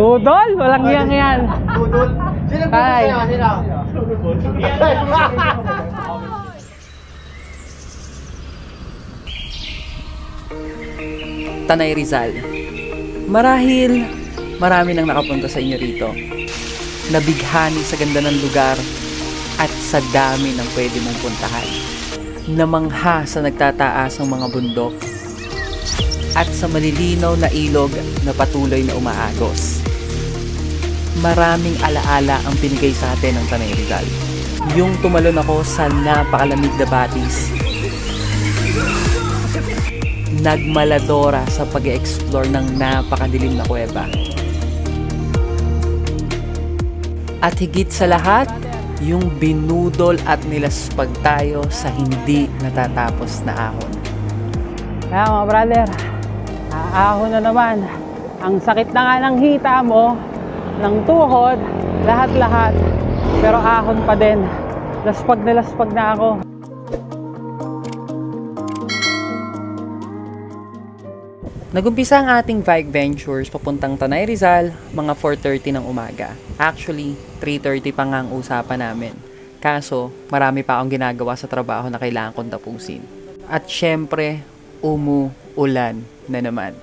Budol? Walang yang yan. Budol? Sino budol sa'yo? Sino? Tanay Rizal. Marahil, marami nang nakapunta sa inyo rito. Nabighani sa ganda ng lugar at sa dami ng pwede mong puntahan. Namangha sa nagtataas ng mga bundok at sa malilinaw na ilog na patuloy na umaagos. Maraming alaala ang binigay sa atin ng Tanay Rizal. Yung tumalon ako sa napakalamig na batis, nagmaladora sa pag-explore ng napakadilim na kuweba, at higit sa lahat, yung binudol at nilaspag tayo sa hindi natatapos na ahon. Kaya mga brother, ahon na naman. Ang sakit na nga ng hita mo, ng tuhod, lahat-lahat, pero ahon pa din. Laspag na ako. Nagumpisa ang ating bike ventures papuntang Tanay Rizal mga 4:30 ng umaga. Actually, 3:30 pa nga ang usapan namin. Kaso, marami pa akong ginagawa sa trabaho na kailangan kong tapusin. At syempre, umuulan na naman.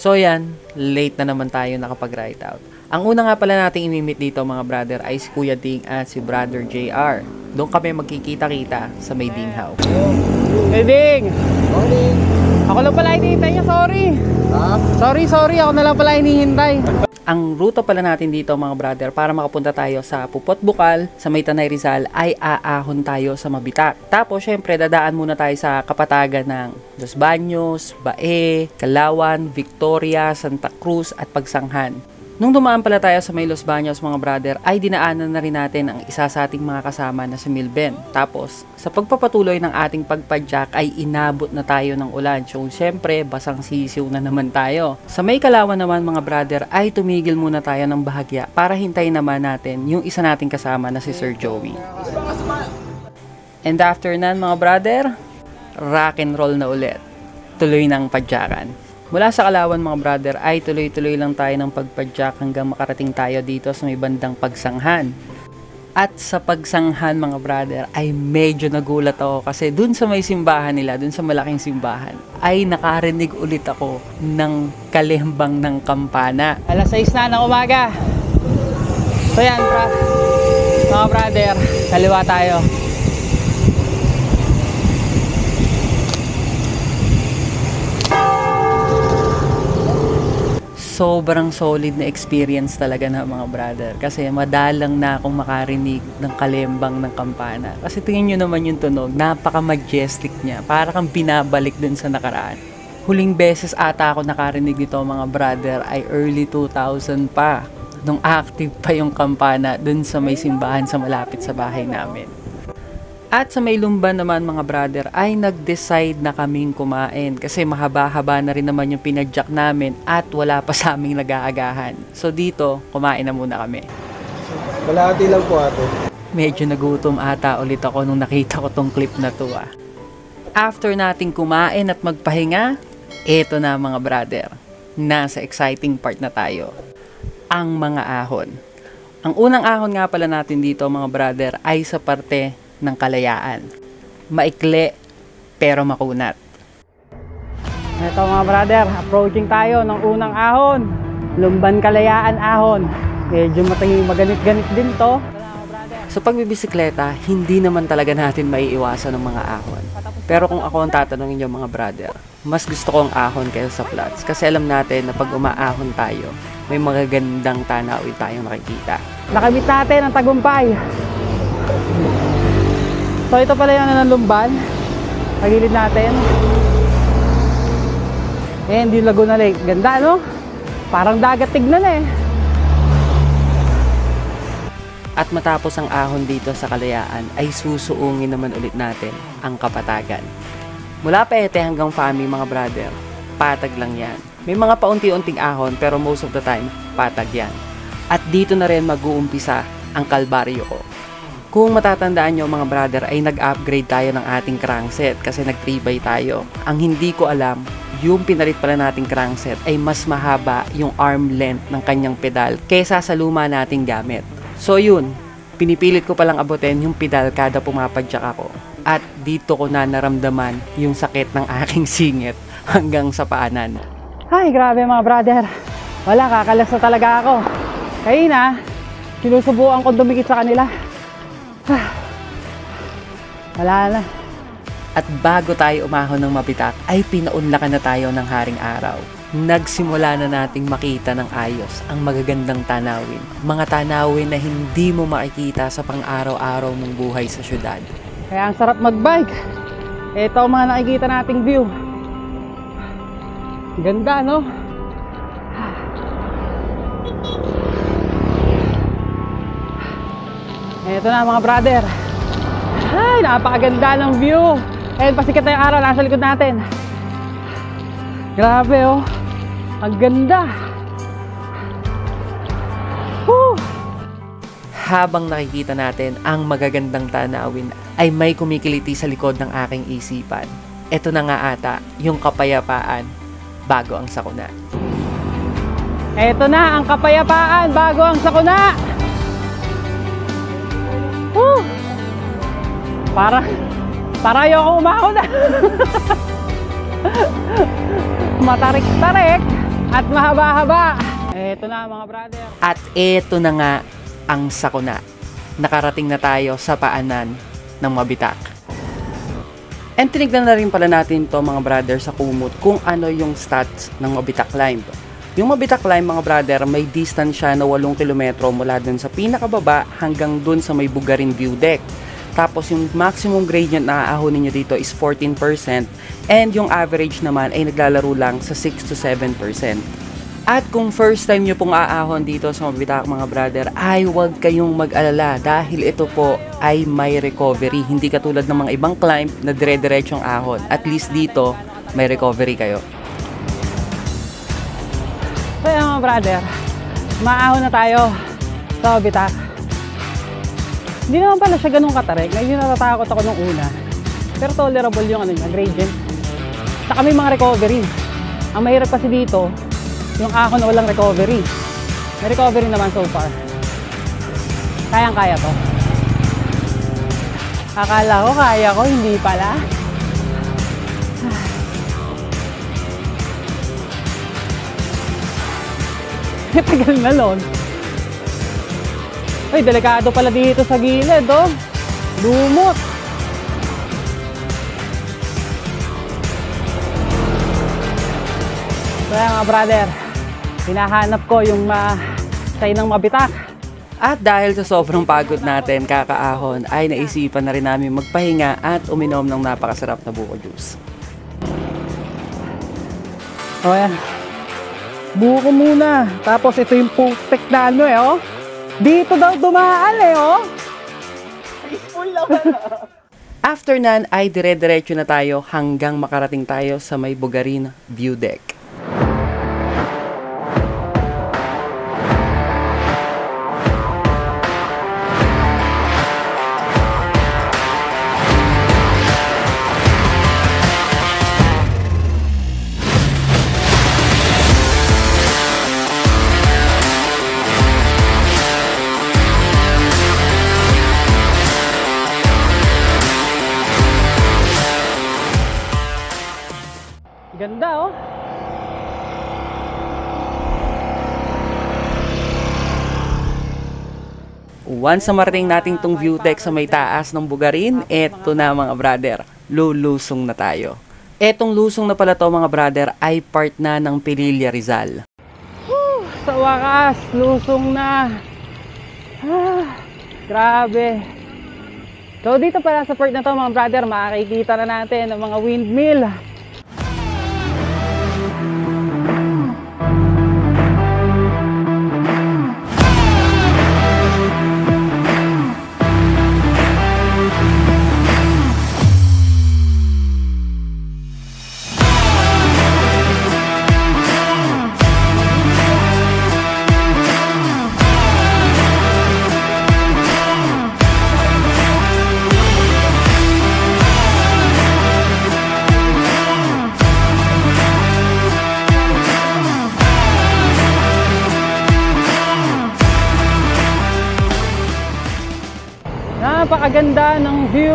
So yan, late na naman tayo nakapag-ride out. Ang una nga pala nating imimit dito mga brother ay si Kuya Ding at si Brother JR. Doon kami magkikita-kita sa may Dinghaw. Hey Ding! Morning! Ako lang pala hinihintay niya, sorry. Sorry, ako na lang pala hinihintay. Ang ruta pala natin dito mga brother para makapunta tayo sa Pupot Bukal, sa may Tanay Rizal ay aahon tayo sa Mabitac. Tapos syempre dadaan muna tayo sa kapatagan ng Dos Banyos, Bae, Kalawan, Victoria, Santa Cruz at Pagsanjan. Nung dumaan pala tayo sa may Los Baños mga brother, ay dinaanan na rin natin ang isa sa ating mga kasama na si Milben. Tapos, sa pagpapatuloy ng ating pagpadyak ay inabot na tayo ng ulan. So, syempre, basang sisiw na naman tayo. Sa may Kalawan naman mga brother, ay tumigil muna tayo ng bahagya para hintayin naman natin yung isa nating kasama na si Sir Joey. And after nan mga brother, rock and roll na ulit. Tuloy ng padyakan. Mula sa Kalawan mga brother ay tuloy-tuloy lang tayo ng pagpadyak hanggang makarating tayo dito sa may bandang Pagsanjan. At sa Pagsanjan mga brother ay medyo nagulat ako kasi dun sa may simbahan nila, dun sa malaking simbahan, ay nakarinig ulit ako ng kalembang ng kampana. Alas 6 na ng umaga. So yan mga brother, kaliwa tayo. Sobrang solid na experience talaga na mga brother kasi madalang na akong makarinig ng kalembang ng kampana kasi tingin nyo naman yung tunog, napaka majestic niya, para kang pinabalik dun sa nakaraan. Huling beses ata ako nakarinig nito mga brother ay early 2000 pa, nung active pa yung kampana dun sa may simbahan sa malapit sa bahay namin. At sa may Lumban naman mga brother ay nag-decide na kaming kumain kasi mahaba-haba na rin naman yung pinadyak namin at wala pa sa aming nag-aagahan. So dito, kumain na muna kami. Kalahati lang po ate. Medyo nagutom ata ulit ako nung nakita ko tong clip na to . After nating kumain at magpahinga, eto na mga brother, nasa exciting part na tayo. Ang mga ahon. Ang unang ahon nga pala natin dito mga brother ay sa parte ng kalayaan. Maikli pero makunat. Ito mga brother, approaching tayo ng unang ahon. Lumban Kalayaan ahon. Medyo maganit-ganit din to. So pagbibisikleta, hindi naman talaga natin maiiwasan ng mga ahon. Pero kung ako ang tatanungin niyo mga brother, mas gusto ko ang ahon kaysa sa flats. Kasi alam natin na pag umaahon tayo, may magagandang tanawin tayong nakikita. Nakabit natin ang tagumpay. So ito pala yung ng Lumban, pagilid natin. And yung Laguna Lake, ganda no? Parang dagat tignan At matapos ang ahon dito sa Kalayaan ay susuungin naman ulit natin ang kapatagan. Mula Pete hanggang Fami mga brother, patag lang yan. May mga paunti-unting ahon pero most of the time, patag yan. At dito na rin mag-uumpisa ang kalbaryo ko. Kung matatandaan nyo mga brother ay nag-upgrade tayo ng ating crankset kasi nag-3x tayo. Ang hindi ko alam, yung pinalit pala nating crankset ay mas mahaba yung arm length ng kanyang pedal kesa sa luma nating gamit. So yun, pinipilit ko palang abutin yung pedal kada pumapadyak ako. At dito ko na naramdaman yung sakit ng aking singit hanggang sa paanan. Ay, grabe mga brother. Wala, kakalas na talaga ako. Kaya na, sinusubuan ko dumikit sa kanila. Wala na. At bago tayo umahon ng Mabitac, ay pinaunlakan na tayo ng haring araw. Nagsimula na nating makita ng ayos ang magagandang tanawin. Mga tanawin na hindi mo makikita sa pang-araw-araw ng buhay sa syudad. Kaya ang sarap mag-bike. Ito ang mga nakikita nating view. Ganda, no? Ito na mga brother. Ay, napakaganda ng view. Ayun, pasikat na yung araw, nasa likod natin. Grabe, oh. Ang ganda. Woo! Habang nakikita natin ang magagandang tanawin, ay may kumikiliti sa likod ng aking isipan. Ito na nga ata, yung kapayapaan bago ang sakuna. Ito na, ang kapayapaan bago ang sakuna. Woo! Para ayoko umahon na. Matarik-tarik at mahaba-haba. Eto na mga brother. At eto na nga ang sakuna. Nakarating na tayo sa paanan ng Mabitac. And tinignan na rin pala natin to mga brother sa kumot kung ano yung stats ng Mabitac Climb. Yung Mabitac Climb mga brother, may distance siya na 8 kilometro mula dun sa pinakababa hanggang dun sa may Bugarin view deck. Tapos yung maximum gradient na aahonin nyo dito is 14% and yung average naman ay naglalaro lang sa 6 to 7%. At kung first time nyo pong aahon dito sa Mabitac mga brother, ay huwag kayong mag-alala dahil ito po ay may recovery. Hindi katulad ng mga ibang climb na dire-diretsyong ahon. At least dito, may recovery kayo. So mga brother, maahon na tayo sa Mabitac. Hindi naman pala siya ganun katarik. Ngayon natatakot ako nung una. Pero tolerable yung ano niya, gradient. Saka may mga recovery. Ang mahirap kasi dito, yung ako na walang recovery. May recovery naman so far. Kayang-kaya to. Akala ko kaya ko, hindi pala. May tagal na lon. Ay, delikado pala dito sa gilid, oh. Lumot. So, mga brother, hinahanap ko yung tayo ng Mabitac. At dahil sa sobrang pagod natin, kakaahon, ay naisipan na rin namin magpahinga at uminom ng napakasarap na buko juice. O, yan. Buko muna. Tapos ito yung putik na ano, eh, oh. Dito daw dumaan eh, oh! Peaceful naman, ah. After nun, ay dire-diretso na tayo hanggang makarating tayo sa may Bugarin view deck. Ganda, oh. Once na marating natin tong view deck sa may taas ng Bugarin, eto na mga brother, lulusong na tayo. Etong lusong na pala to mga brother ay part na ng Pililla Rizal. Woo, sa wakas, lusong na. Ah, grabe. So dito pala sa part na to mga brother, makikita na natin ang mga windmill. Napakaganda ng view.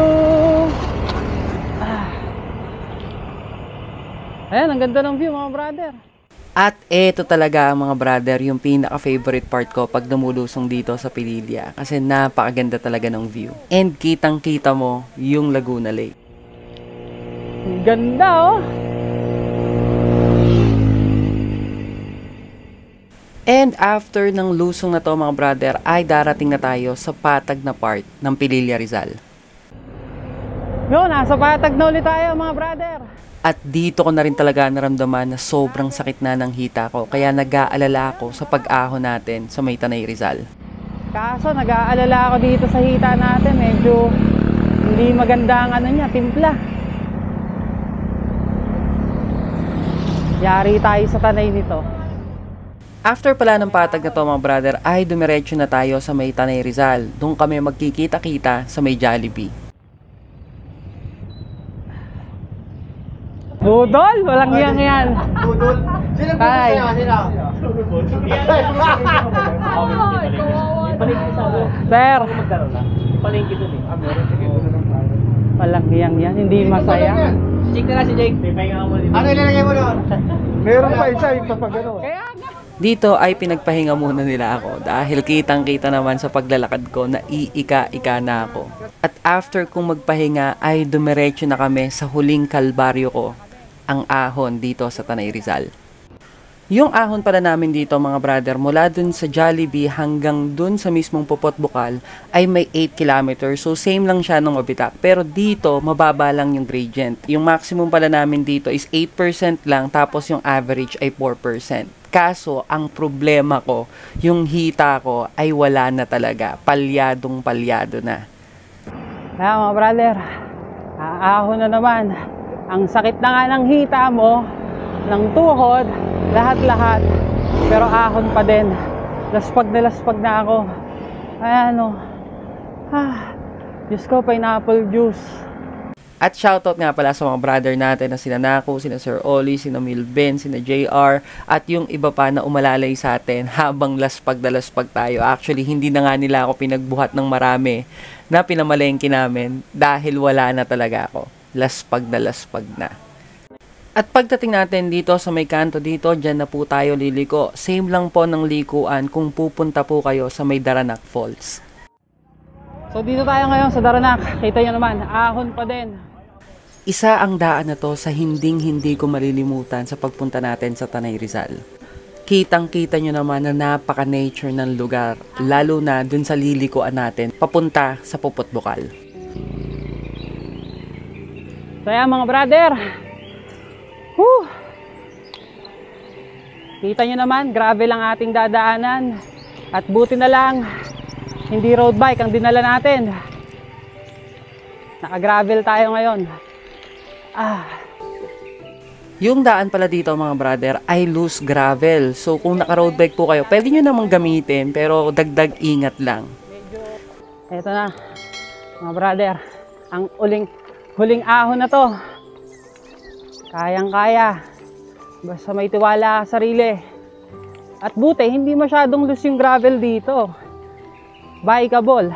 Ayan, ang ganda ng view mga brother. At eto talaga mga brother, yung pinaka-favorite part ko pag dumulusong dito sa Pililla. Kasi napakaganda talaga ng view. And kitang-kita mo yung Laguna Lake. Ganda oh! And after ng lusong na to mga brother, ay darating na tayo sa patag na part ng Pililla Rizal. No, nasa patag na ulit tayo mga brother. At dito ko na rin talaga naramdaman na sobrang sakit na ng hita ko. Kaya nag-aalala ako sa pag-aho natin sa may Tanay Rizal. Kaso nag-aalala ako dito sa hita natin. Medyo hindi maganda ang ano niya, timpla. Yari tayo sa Tanay nito. After pala ng patag na to mga brother, ay dumiretso na tayo sa may Tanay Rizal. Doon kami magkikita-kita sa may Jollibee. Budol, walang yang yan. Budol. Sino ba sila? Sino? Sir. Walang yang yan, hindi masaya. Check na si Jake. Ano ilalagay mo doon? Meron pa isa, yung papagano. Dito ay pinagpahinga muna nila ako dahil kitang-kita naman sa paglalakad ko na iika-ika na ako. At after kong magpahinga ay dumiretso na kami sa huling kalbaryo ko, ang ahon dito sa Tanay Rizal. Yung ahon pala namin dito mga brother, mula dun sa Jollibee hanggang dun sa mismong Pupot Bukal ay may 8 kilometers. So same lang siya ng Mabitac, pero dito mababa lang yung gradient. Yung maximum pala namin dito is 8% lang, tapos yung average ay 4%. Kaso, ang problema ko, yung hita ko ay wala na talaga. Palyadong palyado na. Kaya mga brother, aaho na naman. Ang sakit na nga ng hita mo, ng tuhod, lahat-lahat. Pero ahon pa din. Laspag na ako. Ayan o. Diyos ko, pineapple juice. At shoutout nga pala sa mga brother natin na sina Naku, sina Sir Oli, sina Milben, sina JR, at yung iba pa na umalalay sa atin habang laspag na laspag tayo. Actually, hindi na nga nila ako pinagbuhat ng marami na pinamalengke namin dahil wala na talaga ako. Laspag na laspag na. At pagdating natin dito sa may kanto dito, dyan na po tayo liliko. Same lang po ng likuan kung pupunta po kayo sa may Daranak Falls. So dito tayo ngayon sa Daranak. Kita nyo naman, ahon pa din. Isa ang daan na to sa hinding-hindi ko malilimutan sa pagpunta natin sa Tanay Rizal. Kitang-kita nyo naman na napaka-nature ng lugar, lalo na dun sa lilikuan natin, papunta sa Pupot Bukal. So yan mga brother. Whew. Kita nyo naman, grabe lang ating dadaanan. At buti na lang, hindi road bike ang dinala natin. Naka-gravel tayo ngayon. Yung daan pala dito mga brother ay loose gravel. So kung naka-road bike po kayo, pwede nyo namang gamitin, pero dagdag ingat lang. Eto na mga brother, ang huling ahon na to. Kayang-kaya, basta may tiwala sa sarili. At buti hindi masyadong loose yung gravel dito. Bikeable.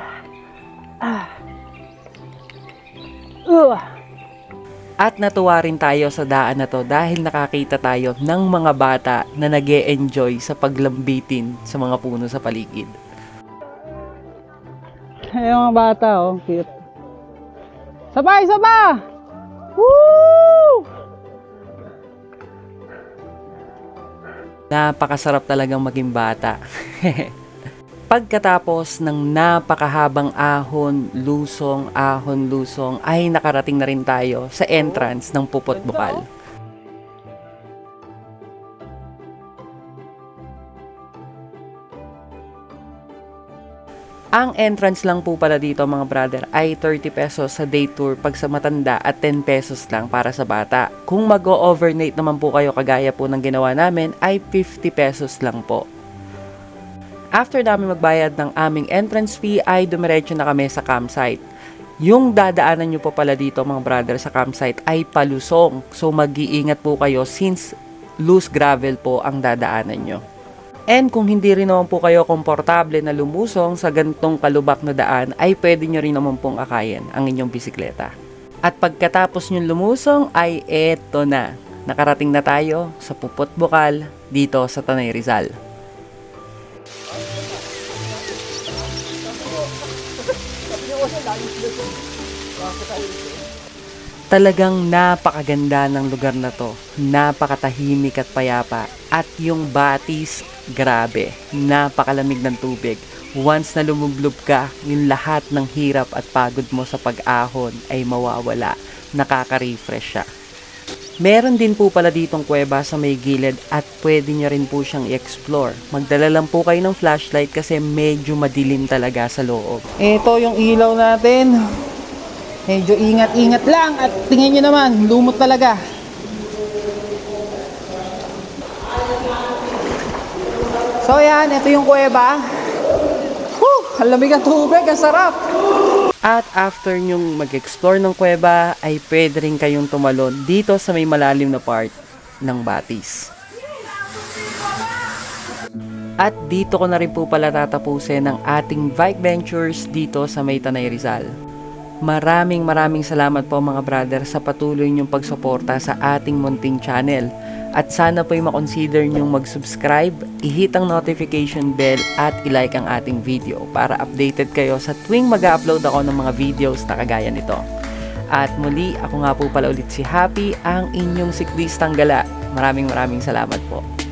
At natuwa rin tayo sa daan na to dahil nakakita tayo ng mga bata na nag-e-enjoy sa paglambitin sa mga puno sa paligid. Ay, mga bata, oh, cute. Sabay, sabay! Woo! Napakasarap talagang maging bata. Pagkatapos ng napakahabang ahon-lusong ay nakarating na rin tayo sa entrance ng Pupot Bukal. Ang entrance lang po pala dito mga brother ay 30 pesos sa day tour pag sa matanda at 10 pesos lang para sa bata. Kung mag-o-overnight naman po kayo kagaya po ng ginawa namin ay 50 pesos lang po. After namin magbayad ng aming entrance fee ay dumiretso na kami sa campsite. Yung dadaanan nyo po pala dito mga brother sa campsite ay palusong. So mag-iingat po kayo since loose gravel po ang dadaanan nyo. And kung hindi rin naman po kayo komportable na lumusong sa ganitong kalubak na daan, ay pwede nyo rin naman pong akayin ang inyong bisikleta. At pagkatapos nyo lumusong ay eto na, nakarating na tayo sa Pupot Bukal dito sa Tanay Rizal. Talagang napakaganda ng lugar na to, napakatahimik at payapa, at yung batis, grabe, napakalamig ng tubig. Once na lumublob ka, yung lahat ng hirap at pagod mo sa pag-ahon ay mawawala, nakaka-refresh siya. Meron din po pala ditong kuweba sa may gilid at pwede nyo rin po siyang i-explore. Magdala lang po kayo ng flashlight kasi medyo madilim talaga sa loob. Ito yung ilaw natin. Medyo ingat-ingat lang at tingin nyo naman, lumot talaga. So yan, ito yung kuweba. Whew, ang lamig ang tubig, ang sarap. At after nyong mag-explore ng kuweba, ay pwede rin kayong tumalon dito sa may malalim na part ng batis. At dito ko na rin po pala tatapusin ang ating bike ventures dito sa may Tanay Rizal. Maraming salamat po mga brother sa patuloy niyong pagsuporta sa ating munting channel. At sana po ay makonsider niyong mag-subscribe, i-hit ang notification bell at i-like ang ating video para updated kayo sa tuwing mag-upload ako ng mga videos na kagaya nito. At muli, ako nga po pala ulit si Happy, ang inyong siklistang gala. Maraming salamat po.